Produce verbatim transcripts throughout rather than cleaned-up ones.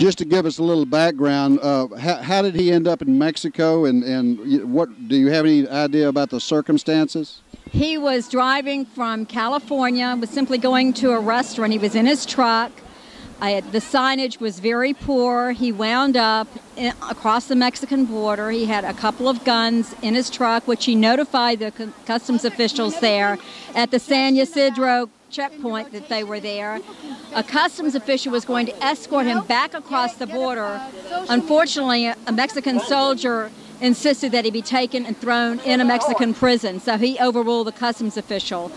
Just to give us a little background, uh, how, how did he end up in Mexico, and, and what do you have any idea about the circumstances? He was driving from California, was simply going to a restaurant. He was in his truck. I, the signage was very poor. He wound up in, across the Mexican border. He had a couple of guns in his truck, which he notified the customs officials there at the San Ysidro checkpoint that they were there. A customs official was going to escort him back across the border. Unfortunately, a Mexican soldier insisted that he be taken and thrown in a Mexican prison, so he overruled the customs official.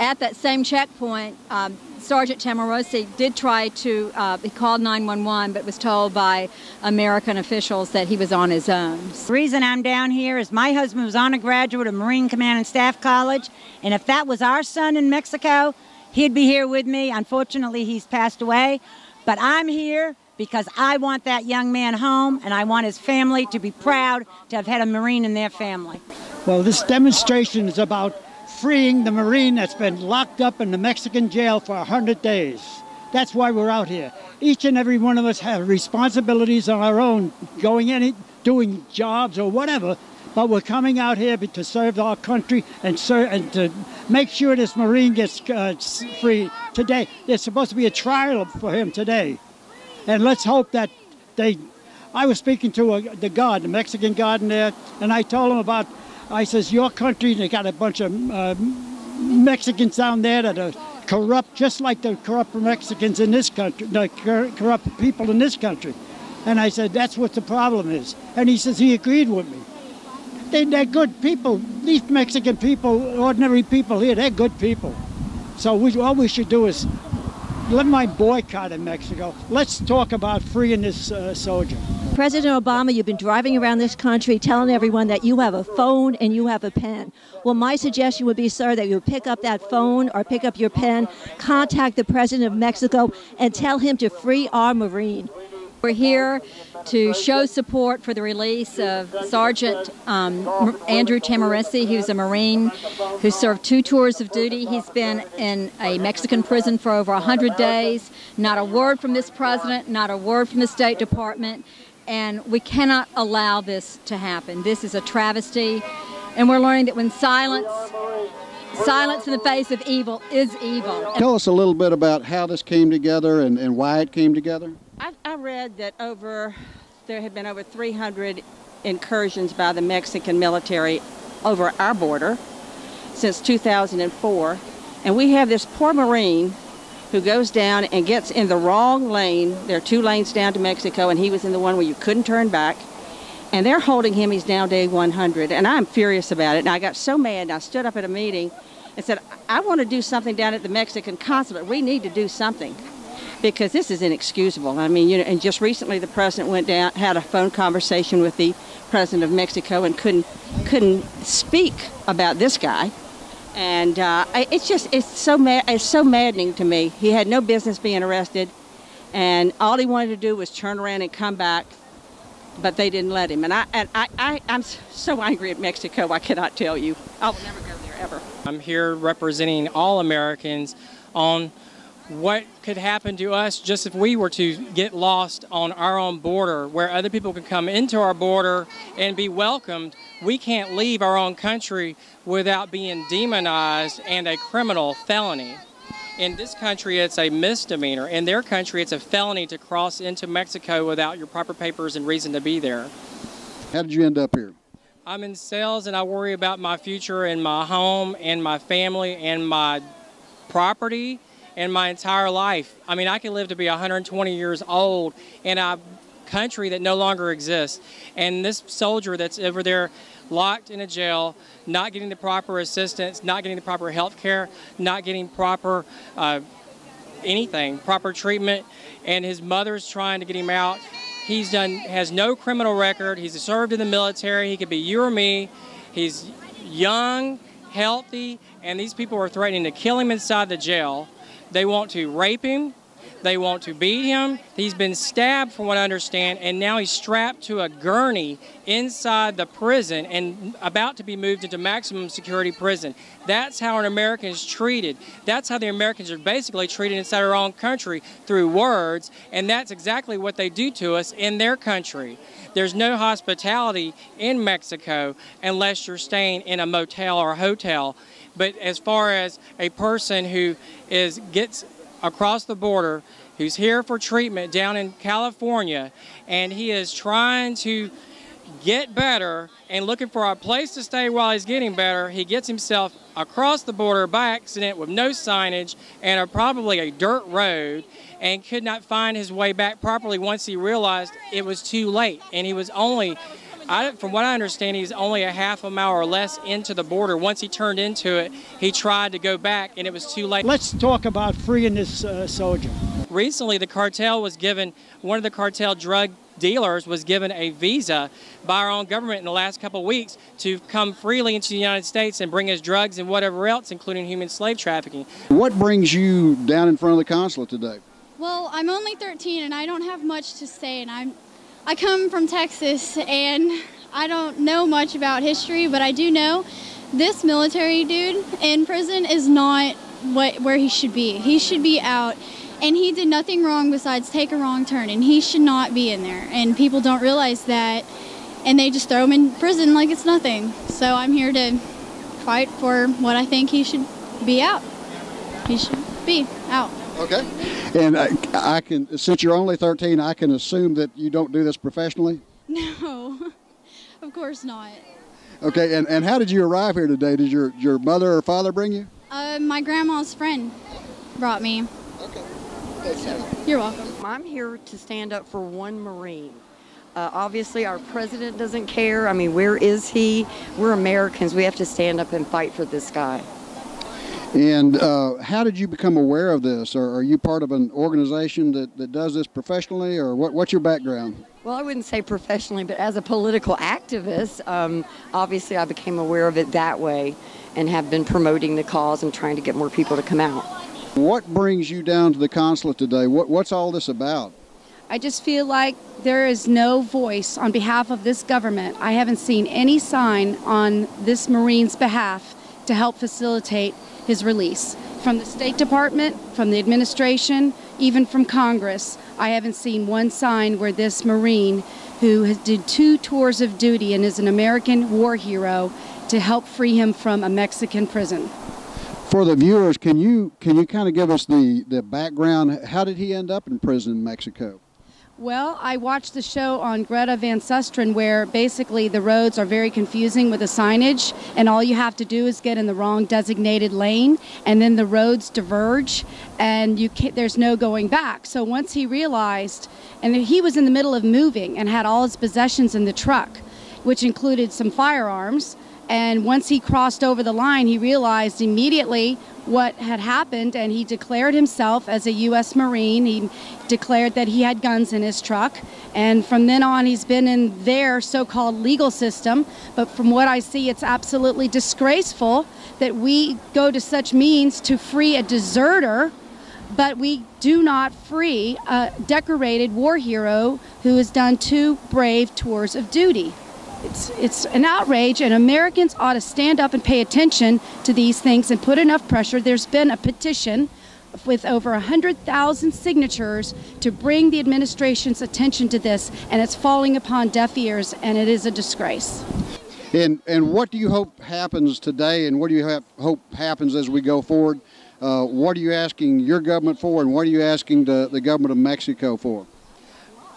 At that same checkpoint, um, Sergeant Tahmooressi did try to, uh, he called nine one one, but was told by American officials that he was on his own. The reason I'm down here is my husband was on a graduate of Marine Command and Staff College, and if that was our son in Mexico, he'd be here with me. Unfortunately, he's passed away, but I'm here because I want that young man home, and I want his family to be proud to have had a Marine in their family. Well, this demonstration is about freeing the Marine that's been locked up in the Mexican jail for one hundred days. That's why we're out here. Each and every one of us have responsibilities on our own, going in, doing jobs or whatever, but we're coming out here to serve our country and, serve, and to make sure this Marine gets uh, free today. There's supposed to be a trial for him today. And let's hope that they... I was speaking to a, the guard, the Mexican guard in there, and I told him about I says, your country, they got a bunch of uh, Mexicans down there that are corrupt, just like the corrupt Mexicans in this country, the corrupt people in this country. And I said, that's what the problem is. And he says, he agreed with me. They, they're good people. These Mexican people, ordinary people here, they're good people. So we, all we should do is, let my boycott in Mexico. Let's talk about freeing this uh, soldier. President Obama, you've been driving around this country telling everyone that you have a phone and you have a pen. Well, my suggestion would be, sir, that you pick up that phone or pick up your pen, contact the President of Mexico, and tell him to free our Marine. We're here to show support for the release of Sergeant um, Andrew Tahmooressi, who's a Marine who served two tours of duty. He's been in a Mexican prison for over one hundred days. Not a word from this president, not a word from the State Department. And we cannot allow this to happen. This is a travesty. And we're learning that when silence, silence in the face of evil is evil. Tell us a little bit about how this came together and, and why it came together. I, I read that over, there had been over three hundred incursions by the Mexican military over our border since two thousand four. And we have this poor Marine who goes down and gets in the wrong lane. There are two lanes down to Mexico, and he was in the one where you couldn't turn back. And they're holding him. He's now day one hundred. And I'm furious about it. And I got so mad, and I stood up at a meeting and said, I want to do something down at the Mexican consulate. We need to do something, because this is inexcusable. I mean, you know, and just recently the president went down, had a phone conversation with the president of Mexico, and couldn't, couldn't speak about this guy. And uh, it's just, it's so, mad, it's so maddening to me. He had no business being arrested, and all he wanted to do was turn around and come back, but they didn't let him. And, I, and I, I, I'm so angry at Mexico, I cannot tell you. I'll never go there, ever. I'm here representing all Americans on what could happen to us just if we were to get lost on our own border, where other people can come into our border and be welcomed. We can't leave our own country without being demonized and a criminal felony. In this country, it's a misdemeanor. In their country, it's a felony to cross into Mexico without your proper papers and reason to be there. How did you end up here? I'm in sales, and I worry about my future and my home and my family and my property and my entire life. I mean, I can live to be one hundred twenty years old, and I country that no longer exists. And this soldier that's over there locked in a jail, not getting the proper assistance, not getting the proper health care, not getting proper uh, anything, proper treatment, and his mother's trying to get him out. He's done, has no criminal record. He's served in the military. He could be you or me. He's young, healthy, and these people are threatening to kill him inside the jail. They want to rape him. They want to beat him. He's been stabbed, from what I understand, and now he's strapped to a gurney inside the prison and about to be moved into maximum security prison. That's how an American is treated. That's how the Americans are basically treated inside our own country, through words, and that's exactly what they do to us in their country. There's no hospitality in Mexico unless you're staying in a motel or a hotel. But as far as a person who is gets across the border, who's here for treatment down in California, and he is trying to get better and looking for a place to stay while he's getting better, he gets himself across the border by accident with no signage and a, probably a dirt road, and could not find his way back properly once he realized it was too late. And he was only, I, from what I understand, he's only a half a mile or less into the border. Once he turned into it, he tried to go back, and it was too late. Let's talk about freeing this uh, soldier. Recently, the cartel was given, one of the cartel drug dealers was given a visa by our own government in the last couple of weeks to come freely into the United States and bring his drugs and whatever else, including human slave trafficking. What brings you down in front of the consulate today? Well, I'm only thirteen, and I don't have much to say, and I'm I come from Texas, and I don't know much about history, but I do know this military dude in prison is not what where he should be. He should be out, and he did nothing wrong besides take a wrong turn, and he should not be in there. And people don't realize that, and they just throw him in prison like it's nothing. So I'm here to fight for what I think he should be out. He should be out. Okay. And I, I can, since you're only thirteen, I can assume that you don't do this professionally? No, of course not. Okay, and, and how did you arrive here today? Did your, your mother or father bring you? Uh, my grandma's friend brought me. Okay. So, you're welcome. I'm here to stand up for one Marine. Uh, obviously, our president doesn't care. I mean, where is he? We're Americans. We have to stand up and fight for this guy. And uh, how did you become aware of this? Or are you part of an organization that, that does this professionally, or what, what's your background? Well, I wouldn't say professionally, but as a political activist, um, obviously I became aware of it that way and have been promoting the cause and trying to get more people to come out. What brings you down to the consulate today? What, what's all this about? I just feel like there is no voice on behalf of this government. I haven't seen any sign on this Marine's behalf to help facilitate his release. From the State Department, from the administration, even from Congress, I haven't seen one sign where this Marine, who did two tours of duty and is an American war hero, to help free him from a Mexican prison. For the viewers, can you can you kind of give us the, the background? How did he end up in prison in Mexico? Well, I watched the show on Greta Van Susteren where basically the roads are very confusing with the signage, and all you have to do is get in the wrong designated lane, and then the roads diverge, and you can't, there's no going back. So once he realized, and he was in the middle of moving and had all his possessions in the truck, which included some firearms, and once he crossed over the line, he realized immediately what had happened, and he declared himself as a U S Marine. He declared that he had guns in his truck, and from then on he's been in their so-called legal system. But from what I see, it's absolutely disgraceful that we go to such means to free a deserter, but we do not free a decorated war hero who has done two brave tours of duty. It's, it's an outrage, and Americans ought to stand up and pay attention to these things and put enough pressure. There's been a petition with over one hundred thousand signatures to bring the administration's attention to this, and it's falling upon deaf ears, and it is a disgrace. And, and what do you hope happens today, and what do you ha- hope happens as we go forward? Uh, what are you asking your government for, and what are you asking the, the government of Mexico for?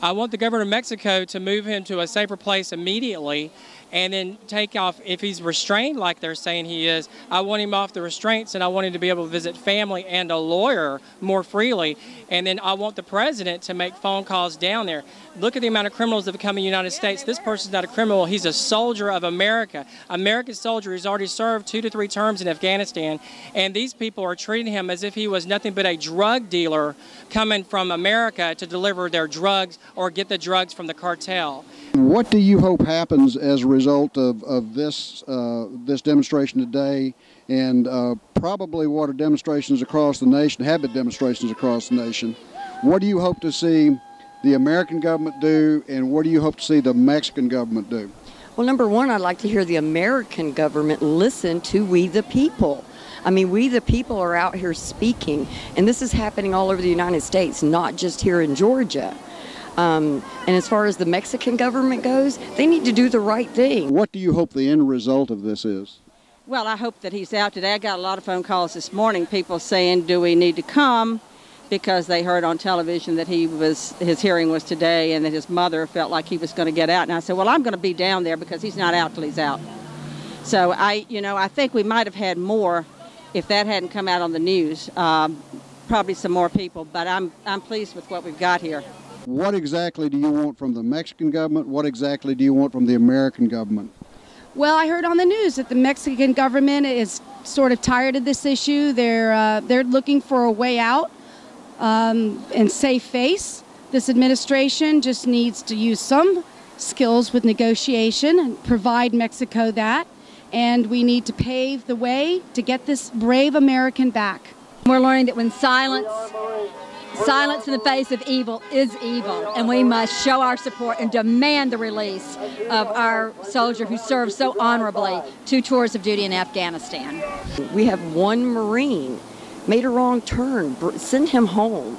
I want the government of Mexico to move him to a safer place immediately, and then take off, if he's restrained like they're saying he is, I want him off the restraints, and I want him to be able to visit family and a lawyer more freely. And then I want the president to make phone calls down there. Look at the amount of criminals that have come in the United States. This person's not a criminal. He's a soldier of America. American soldier who's already served two to three terms in Afghanistan, and these people are treating him as if he was nothing but a drug dealer coming from America to deliver their drugs or get the drugs from the cartel. What do you hope happens as a result of, of this, uh, this demonstration today, and uh, probably what are demonstrations across the nation, have been demonstrations across the nation? What do you hope to see the American government do, and what do you hope to see the Mexican government do? Well, number one, I'd like to hear the American government listen to we the people. I mean, we the people are out here speaking, and this is happening all over the United States, not just here in Georgia. Um, and as far as the Mexican government goes, they need to do the right thing. What do you hope the end result of this is? Well, I hope that he's out today. I got a lot of phone calls this morning, people saying, do we need to come? Because they heard on television that he was, his hearing was today, and that his mother felt like he was going to get out. And I said, well, I'm going to be down there because he's not out till he's out. So I, you know, I think we might have had more if that hadn't come out on the news. Um, probably some more people, but I'm, I'm pleased with what we've got here. What exactly do you want from the Mexican government? What exactly do you want from the American government? Well, I heard on the news that the Mexican government is sort of tired of this issue. They're, uh, they're looking for a way out um, and save face. This administration just needs to use some skills with negotiation and provide Mexico that. And we need to pave the way to get this brave American back. We're learning that when silence Silence in the face of evil is evil, and we must show our support and demand the release of our soldier who served so honorably two tours of duty in Afghanistan. We have one Marine, made a wrong turn, send him home.